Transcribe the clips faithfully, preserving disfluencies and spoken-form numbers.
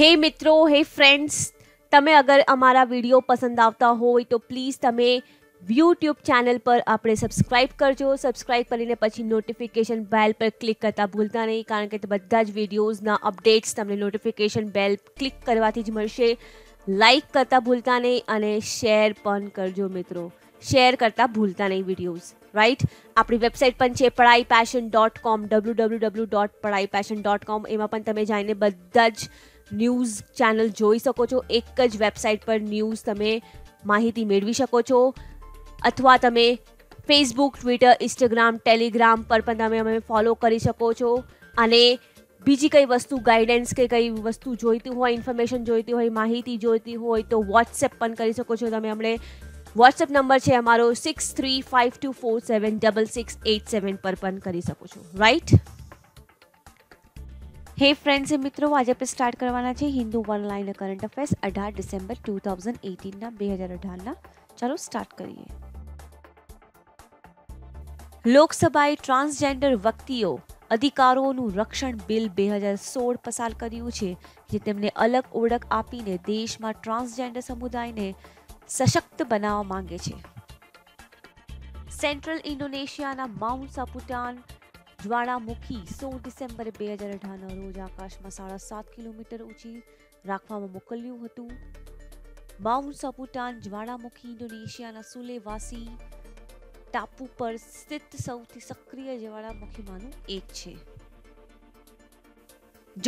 हे मित्रों, हे फ्रेंड्स, तमें अगर अमारा वीडियो पसंद आवता हो तो प्लीज तमें यूट्यूब चैनल पर आपणे सब्सक्राइब करजो। सब्सक्राइब करीने पछी नोटिफिकेशन बेल पर क्लिक करता भूलता नहीं, कारण के बधा ज वीडियोजना अपडेट्स तमने नोटिफिकेशन बेल क्लिक करवाथी ज मळशे। लाइक करता भूलता नहीं और शेर पण करजो मित्रों, शेर करता भूलता नहीं वीडियोज, राइट। अपनी वेबसाइट पर है Padhai passion dot com, W W W dot Padhai passion dot com. एमां पण तमे जाईने बधा ज न्यूज़ चैनल जोई सको छो। एक ज वेबसाइट पर न्यूज़ तमे माहिती मेळवी शको छो। अथवा तमे फेसबुक, ट्विटर, इंस्टाग्राम, टेलिग्राम पर पण तमे अमे फॉलो करी शको छो। अने बीजी कई वस्तु, गाइडेंस के कई वस्तु जोईती होय, इन्फॉर्मेशन जोईती होय, माहिती जोईती होय तो व्हाट्सएप पण करी शको छो। तमे अमणे व्हाट्सएप नंबर छे अमारो six three five two four seven double six eight seven पर पण करी शको छो, राइट। हे फ्रेंड्स, मित्रों, आज आप स्टार्ट करवाना है Hindu one line current affairs अठार डिसेम्बर टू थाउज़ंड एटीन ना, दो हज़ार अठारह ना। चलो स्टार्ट करिए। लोकसभाए ट्रांसजेंडर व्यक्तिओ अधिकारोनु रक्षण बिल दो हज़ार सोलह पसार कर्यु छे, जे तेमने अलग ओळख आपीने देश में ट्रांसजेंडर समुदाय ने सशक्त बनावा मांगे छे। सेंट्रल इंडोनेशियाना माउंट सापुतान ज्वालामुखी सोलह डिसेम्बर दो हज़ार अठारह ना रोज आकाश में साढ़ा सात किलोमीटर ऊंची राखवामां मोकल्युं हतुं। माउंट सापुतान ज्वालामुखी इंडोनेशियाना सुलेवासी टापू पर स्थित सौथी सक्रिय ज्वालामुखीमांनुं एक छे।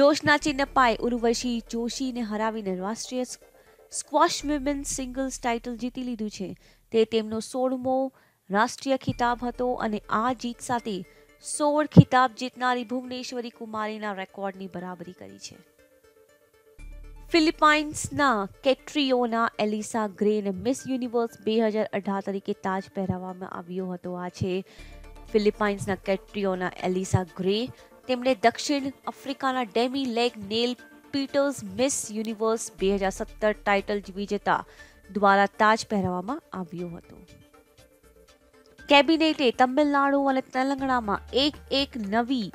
जोशना चिन्नप्पाए उर्वशी जोशी ने हरावीने राष्ट्रीय स्क्वॉश विमेन्स सिंगल्स टाइटल जीती लीधुं छे। ते तेमनो सोळमो राष्ट्रीय खिताब हतो अने आ जीत साथे सोल खिताब जीतनारी भुवनेश्वरी कुमारी ना रेकॉर्ड नी बराबरी करी छे। फिलिपाइन्स ना कैट्रियोना एलिसा ग्रे ने मिस यूनिवर्स दो हज़ार अठारह तरीके ताज पहरावामां आव्यो हतो। आ छे फिलिपाइन्स ना कैट्रियोना एलिसा ग्रे। तेमणे दक्षिण अफ्रीका ना Demi Leigh Nel Peters Miss Universe दो हज़ार सत्रह टाइटल विजेता द्वारा ताज पहरावामां आव्यो हतो। कैबिनेटे तमिलनाडु और तेलंगाणा में एक एक नवी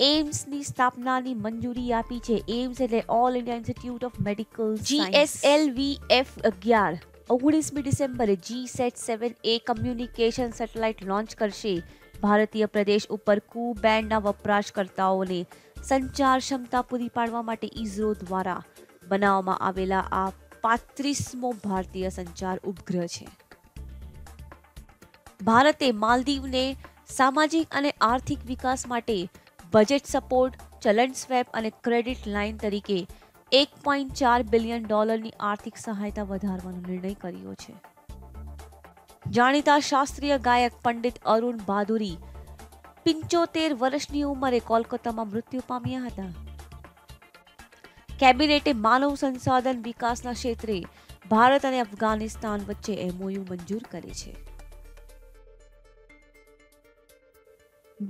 एम्स नी स्थापना नी मंजूरी आपी छे। एम्स एटले all India institute of medical science. G S L V F ग्यारह उन्नीसमी डिसेम्बरे G sat seven A communication satellite launch करशे। भारतीय प्रदेश उपर कू बैंड ना वपराशकर्ताओने संचार क्षमता पूरी पाडवा माटे इसरो द्वारा बनाववामां आवेला आ पैंतीसमो भारतीय संचार उपग्रह छे। भारते मालदीव ने सामाजिक अने आर्थिक विकास माटे बजेट सपोर्ट, चलन स्वेप अने क्रेडिट लाइन तरीके एक पॉइंट चार बिलियन डॉलर नी आर्थिक सहायता वधारवानो निर्णय कर्यो छे। जाणीता शास्त्रीय गायक पंडित अरुण भादुरी पंचोतेर वर्षनी उमरे कोलकाता में मृत्यु पाम्या हता। कैबिनेटे मानव संसाधन विकास ना क्षेत्रे भारत अने अफगानिस्तान वच्चे एमओयू मंजूर करे छे।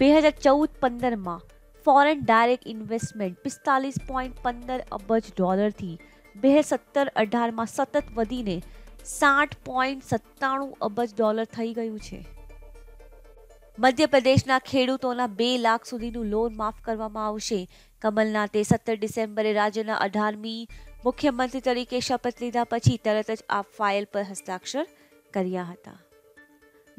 दो हज़ार चौदह पंद्रह में फॉरेन डायरेक्ट इन्वेस्टमेंट पैंतालीस पॉइंट पंद्रह अबज डॉलर थी दो हज़ार सत्रह अठारह में सतत वधीने साठ पॉइंट सत्ताणु अबज डॉलर थई गयुं छे। मध्य प्रदेश ना खेडूतोना दो लाख सुधीनु लोन माफ करवामां आवशे। कमलनाथे सत्रह डिसेम्बरे राज्यना अठारमी मुख्यमंत्री तरीके शपथ लीधा पछी तरत ज आ फाइल पर हस्ताक्षर कर्या हता।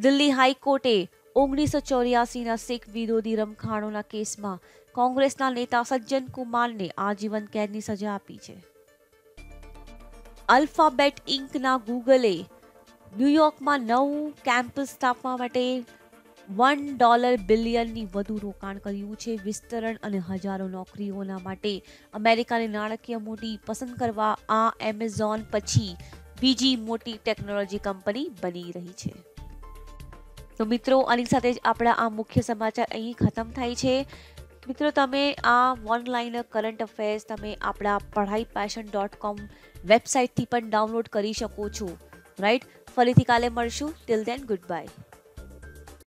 दिल्ली हाईकोर्टे ओगनीस सौ चौरासी सिख विरोधी रमखाणों केस में कांग्रेस नेता सज्जन कुमार ने आजीवन कैद की सजा आपी है। अल्फाबेट इंक ना गूगले न्यूयॉर्क में नवू कैम्पस स्थापवा माटे एक बिलियन डॉलर नी वधु रोकाण कर्युं छे। विस्तरण अने हजारों नौकरीओना माटे अमेरिका ने नाणकीय मोटी पसंद करवा आ एमेजॉन पछी बीजी मोटी टेक्नोलॉजी कंपनी बनी रही है। तो मित्रों, आनी साथे आपड़ा आ मुख्य समाचार अहीं खत्म थाय छे। मित्रों, तमे आ वन लाइनर करंट अफेर्स तमे आपड़ा पढ़ाई पैशन डॉट कॉम वेबसाइट थी पण डाउनलॉड करी शको छो, राइट। फरीथी काले मळशुं, टिल देन गुड बाय।